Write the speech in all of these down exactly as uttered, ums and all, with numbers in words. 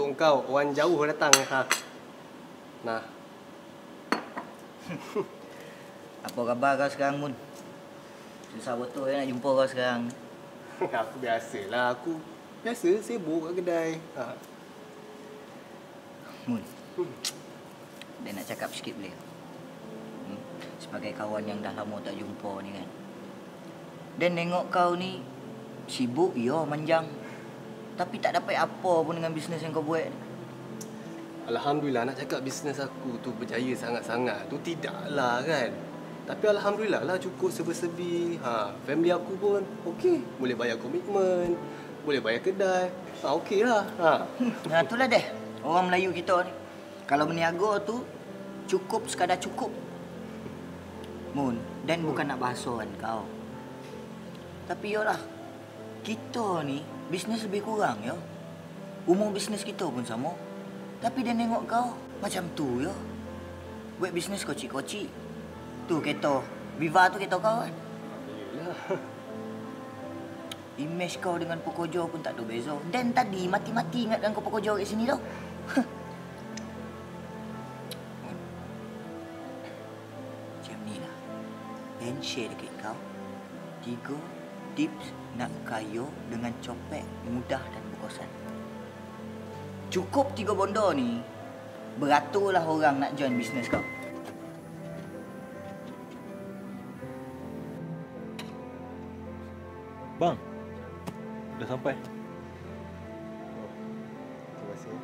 untuk engkau. Orang jauh datang. Ha. Nah. Apa khabar kau sekarang, Mun? Susah betul eh, nak jumpa kau sekarang. Aku biasalah. Aku biasa sibuk kat kedai. Ha. Mun, hmm. dia nak cakap sikit boleh? Hmm. Sebagai kawan yang dah lama tak jumpa ni kan. Dan tengok kau ni sibuk, ya, manjang. Tapi tak dapat apa pun dengan bisnes yang kau buat. Alhamdulillah, nak cakap bisnes aku tu berjaya sangat-sangat tu tidaklah kan. Tapi alhamdulillah lah, cukup serba-serbi. Ha, family aku pun okey, boleh bayar komitmen, boleh bayar kedai. Ha, okeylah. Ha. Ha, itulah deh. Orang Melayu kita ni. Kalau meniaga tu cukup sekadar cukup. Mun, dan bukan hmm. nak bahasuan kau. Tapi yolah, kita ni bisnes lebih kurang ya. Umur bisnes kita pun sama. Tapi dia tengok kau macam tu ya. Buat bisnes kocik-kocik. Tu kereta Viva tu kereta kau kan? Yelah. Imej kau dengan pekerja pun tak ada beza. Dan tadi mati-mati ingatkan kau pekerja kat sini tau. Macam ni lah. Dan share dekat kau tiga tips nak kaya dengan copet mudah dan berkosan. Cukup tiga benda ni, beraturlah orang nak join bisnes kau. Bang, dah sampai. Oh, terima kasih.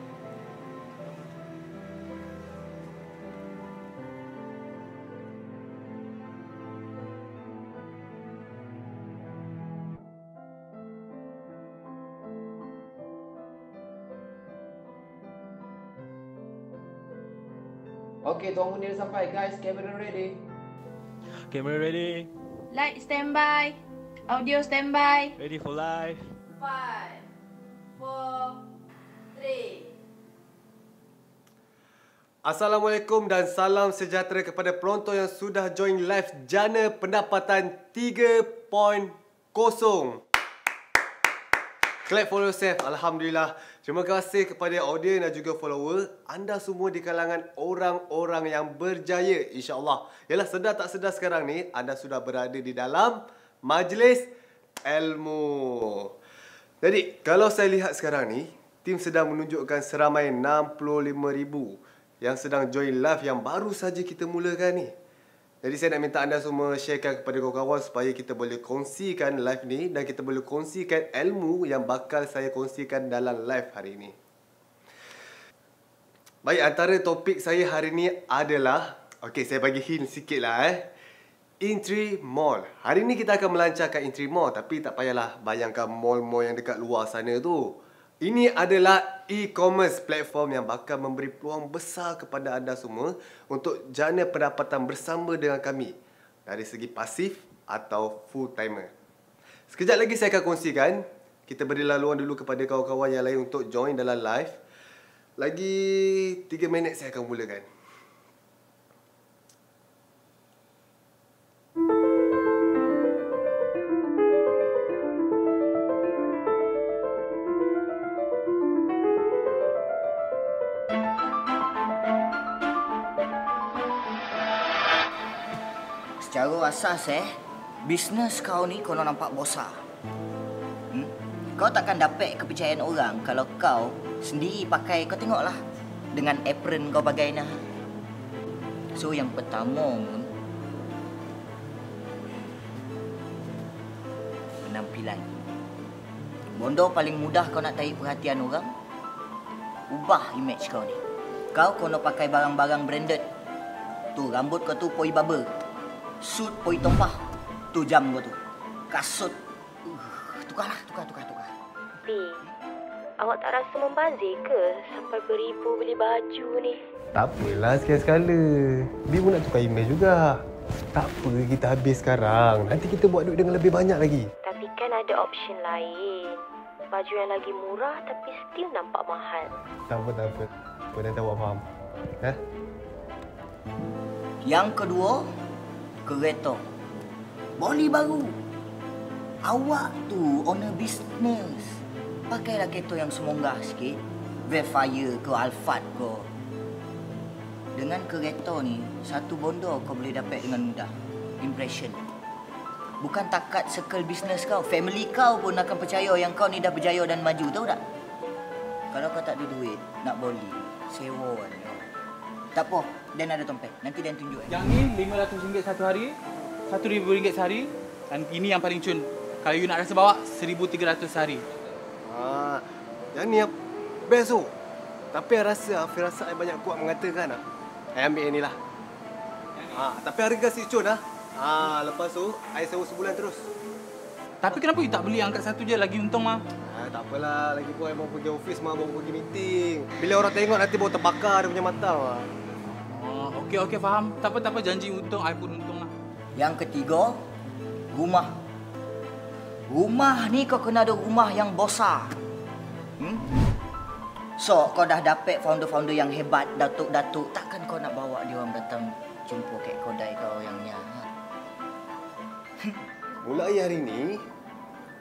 Okey, Tuan Munir sampai. Guys, camera ready. Camera ready. Light standby. Audio standby. Ready for live. Five, four, three. Assalamualaikum dan salam sejahtera kepada penonton yang sudah join live Jana Pendapatan tiga titik kosong. Clap for yourself. Alhamdulillah. Terima kasih kepada audiens dan juga follower. Anda semua di kalangan orang-orang yang berjaya, insya-Allah. Yalah, sedar tak sedar sekarang ni anda sudah berada di dalam majlis ilmu. Jadi, kalau saya lihat sekarang ni, tim sedang menunjukkan seramai enam puluh lima ribu yang sedang join live yang baru saja kita mulakan ni. Jadi saya nak minta anda semua sharekan kepada kawan-kawan supaya kita boleh kongsikan live ni dan kita boleh kongsikan ilmu yang bakal saya kongsikan dalam live hari ini. Baik, antara topik saya hari ni adalah, okey, saya bagi hint sikit lah eh. Intree Mall. Hari ni kita akan melancarkan Intree Mall, tapi tak payahlah bayangkan mall-mall yang dekat luar sana tu. Ini adalah e-commerce platform yang bakal memberi peluang besar kepada anda semua untuk jana pendapatan bersama dengan kami dari segi pasif atau full-timer. Sekejap lagi saya akan kongsikan. Kita beri laluan dulu kepada kawan-kawan yang lain untuk join dalam live. Lagi tiga minit saya akan mulakan. Secara asas eh, bisnes kau ni kalau nampak bosak. Hmm? Kau takkan dapat kepercayaan orang kalau kau sendiri pakai, kau tengoklah dengan apron kau pakai nah. So yang pertama, penampilan. Bondo paling mudah kau nak tarik perhatian orang, ubah image kau ni. Kau kena pakai barang-barang branded. Tu rambut kau tu poi barber. Sud poi topah. Tu jam gua tu. Kasut. Uh, tukarlah, tukar, tukar, tukar. Bi, awak tak rasa membazir ke sampai beribu beli baju ni? Tak apalah sekali-sekala. Bi pun nak tukar imej juga. Tak apa, kita habis sekarang. Nanti kita buat duit dengan lebih banyak lagi. Tapi kan ada option lain. Baju yang lagi murah tapi still nampak mahal. Tak apa, tak apa. Kau dah tahu, awak faham. Ha? Yang kedua, kereta. Boleh baru. Awak tu owner bisnes. Pakailah kereta yang semonggah sikit. Vellfire ke Alphard ke. Dengan kereta ni, satu bondo kau boleh dapat dengan mudah. Impression. Bukan takat circle bisnes kau, family kau pun akan percaya yang kau ni dah berjaya dan maju, tahu tak? Kalau kau tak ada duit, nak boli, sewa kan. Tak apa, Dan ada tompeng. Nanti Dan tunjuk. Yang ni lima ratus ringgit satu hari, seribu ringgit sehari. Dan ini yang paling cun. Kalau you nak rasa bawa, seribu tiga ratus sehari. Ah, yang ni yang best tu. Tapi saya rasa, firasat saya banyak kuat mengatakan lah. Saya ambil yang ni lah. Ah, tapi harga si cun lah. Ah, lepas tu, saya sewa sebulan terus. Tapi kenapa you tak beli angkat satu je lagi untung mah? Ah, tak apalah, lagi pun saya baru pergi office mah, baru pergi meeting. Bila orang tengok nanti baru terbakar dia punya mata mah. Ah, okey okey faham. Tak apa tak apa janji untung, saya pun untung lah. Yang ketiga, rumah. Rumah ni kau kena ada rumah yang besar. Hmm? So, kau dah dapat founder-founder yang hebat, datuk-datuk, takkan kau nak bawa dia orang datang jumpa kat kedai kau yang ni. Mulai hari ni,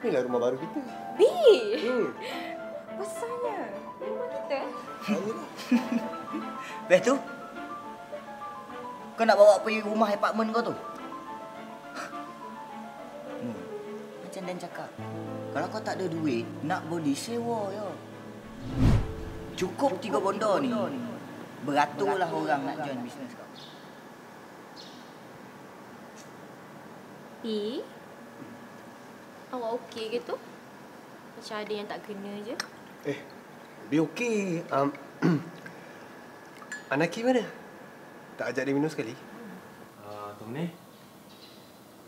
inilah rumah baru kita. Bi! Hmm. Besarnya rumah kita. Lepas tu, kau nak bawa pergi rumah apartmen kau tu? Hmm. Macam Dan cakap, kalau kau tak ada duit, nak beli sewa je. Cukup, Cukup tiga bondo ni, ni. Beraturlah beratur orang nak join bisnes kau. Bi, awak okey ke tu? Macam ada yang tak kena je. Eh, Bi okey. Um, Anaki mana? Tak ajak dia minum sekali? Uh, Tok Munir?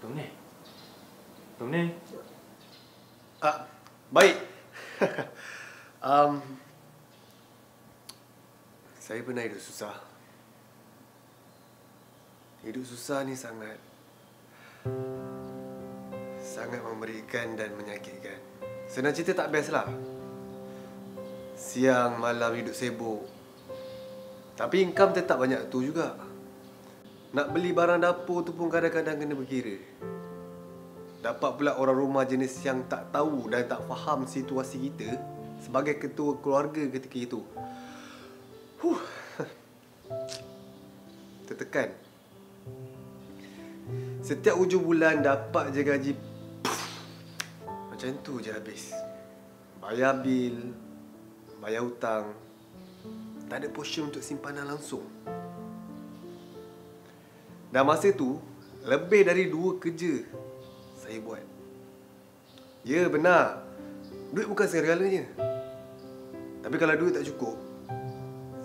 Tok Munir? Tok Munir? Uh, baik. um, saya pernah hidup susah. Hidup susah ni sangat... sangat memberikan dan menyakitkan. Senang cerita tak best lah. Siang, malam hidup sibuk. Tapi income tetap banyak tu juga. Nak beli barang dapur tu pun kadang-kadang kena berkira. Dapat pula orang rumah jenis yang tak tahu dan tak faham situasi kita sebagai ketua keluarga ketika itu. Huh. Tertekan. Setiap hujung bulan dapat je gaji. Macam tu je habis. Bayar bil, bayar hutang. Tak ada portion untuk simpanan langsung. Dan masa tu, lebih dari dua kerja saya buat. Ya, benar. Duit bukan segalanya. Tapi kalau duit tak cukup,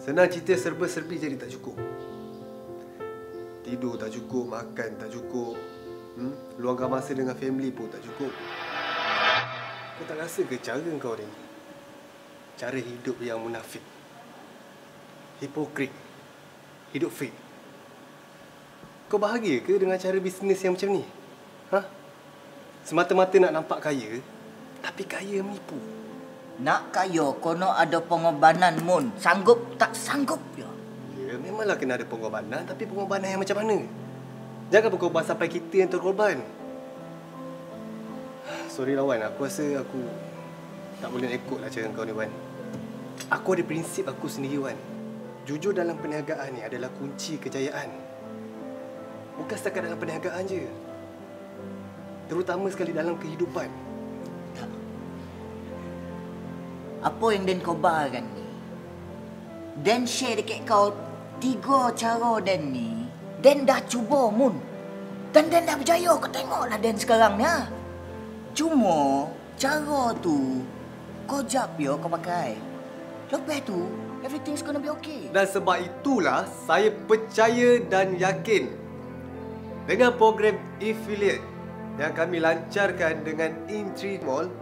senang cerita serba-serbi jadi tak cukup. Tidur tak cukup, makan tak cukup. Hmm? Luangkan masa dengan family pun tak cukup. Kau tak rasa ke cara kau ni? Cara hidup yang munafik. Hipokrit. Hidup fake. Kau bahagia ke dengan cara bisnes yang macam ni? Ha? Semata-mata nak nampak kaya, tapi kaya menipu. Nak kaya, kono ada pengorbanan, Mun. Sanggup tak sanggup je. Ya, memanglah kena ada pengorbanan, tapi pengorbanan yang macam mana? Jangan berkorban sampai kita yang terkorban. Sorry lawan, aku rasa aku tak boleh ikutlah cara kau ni, Wan. Aku ada prinsip aku sendiri, Wan. Jujur dalam perniagaan ni adalah kunci kejayaan. Bukan setakat dalam perniagaan je. Terutama sekali dalam kehidupan. Tak. Apa yang Dan kobarkan ni? Dan share dekat kau tiga cara Dan ni. Dan dah cuba, Mun. Dan Dan dah berjaya. Kau tengoklah Dan sekarang ni. Ha? Cuma cara tu kau jap je kau pakai. Lepas tu everything's gonna be okay. Dan sebab itulah saya percaya dan yakin dengan program affiliate yang kami lancarkan dengan Intree Mall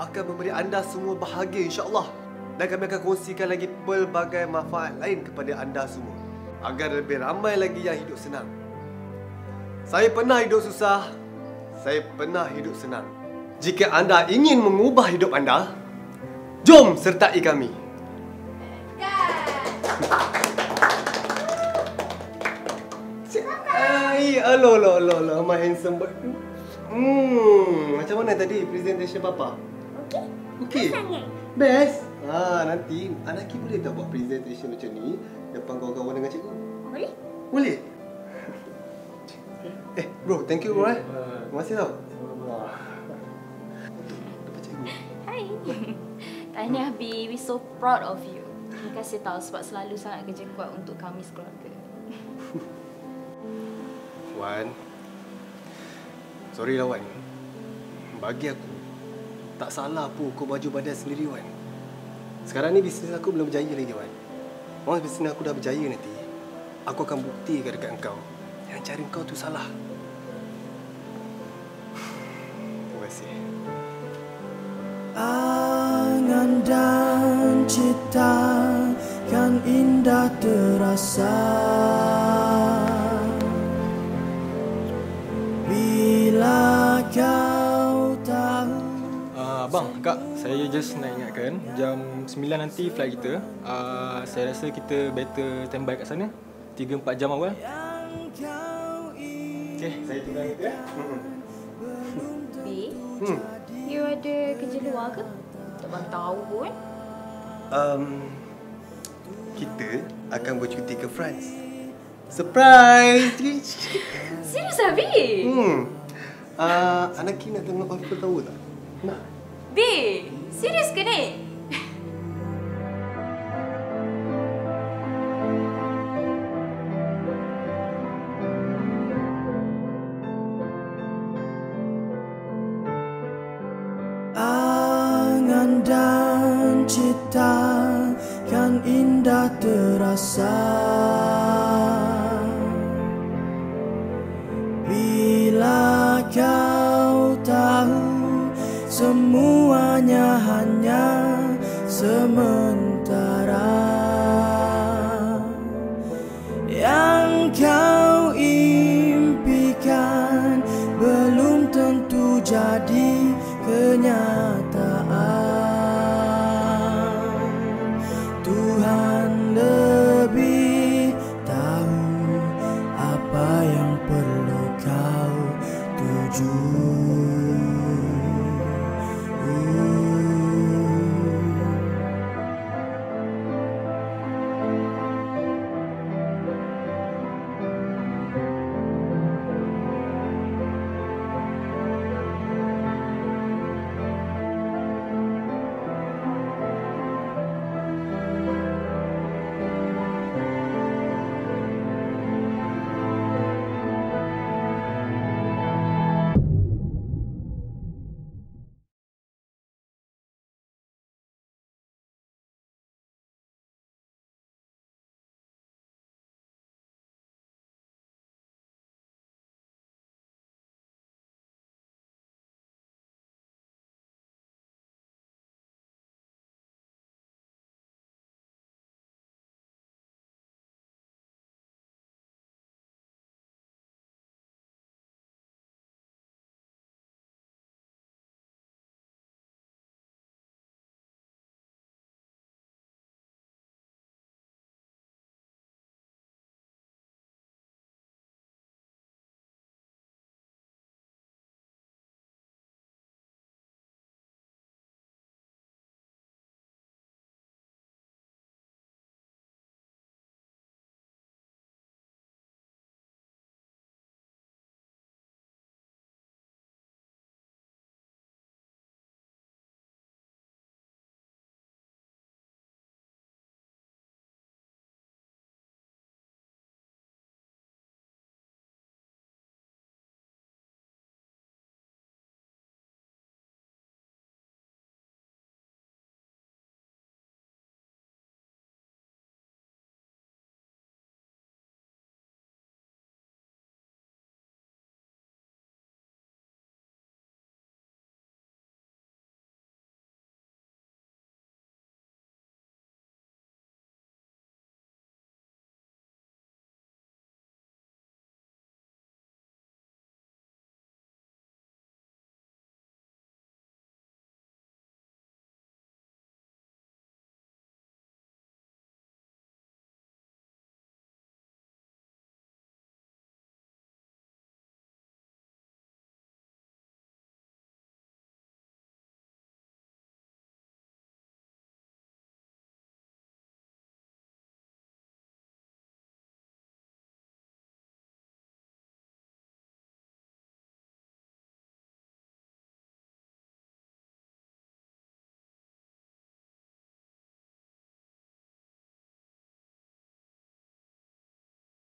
bakal memberi anda semua bahagia, insya-Allah. Dan kami akan kongsikan lagi pelbagai manfaat lain kepada anda semua agar lebih ramai lagi yang hidup senang. Saya pernah hidup susah, saya pernah hidup senang. Jika anda ingin mengubah hidup anda, jom sertai kami. Hai, alo lo lo lo, my handsome boy. Hmm, macam mana tadi presentation papa? Okey. Okey. Best. Ha, nanti anak Ki boleh tak buat presentation macam ni depan kawan-kawan dengan cikgu? Boleh? Boleh? Eh, bro, thank you, bro. Terima kasih tau. Depan cikgu. Hai. Tahniah, Bi. We so proud of you. Terima kasih tau sebab selalu sangat kerja kuat untuk kami sekeluarga. Wan, sorry lah Wan. Bagi aku, tak salah pun kau baju badan sendiri, Wan. Sekarang ni bisnes aku belum berjaya lagi, Wan. Once bisnes aku dah berjaya nanti, aku akan buktikan dekat kau yang cara kau tu salah. Terima kasih. Angan dan cita kan indah terasa bila kau tahu. Uh, abang, kak, saya just nak ingatkan jam sembilan nanti flight kita. Uh, saya rasa kita better standby kat sana tiga empat jam awal. Okay, saya tinggal kita. Bi, hmm. you ada kerja luar ke? Tak bang tahu pun. Um, kita akan bercuti ke France. Surprise! Serius lah, Bi? Hmm. Uh, anak Ki nak tengok Eiffel Tower tak? Nak? Bi, serius ke ni? Angan dan cita kan indah terasa bila kau tahu semuanya hanya semen.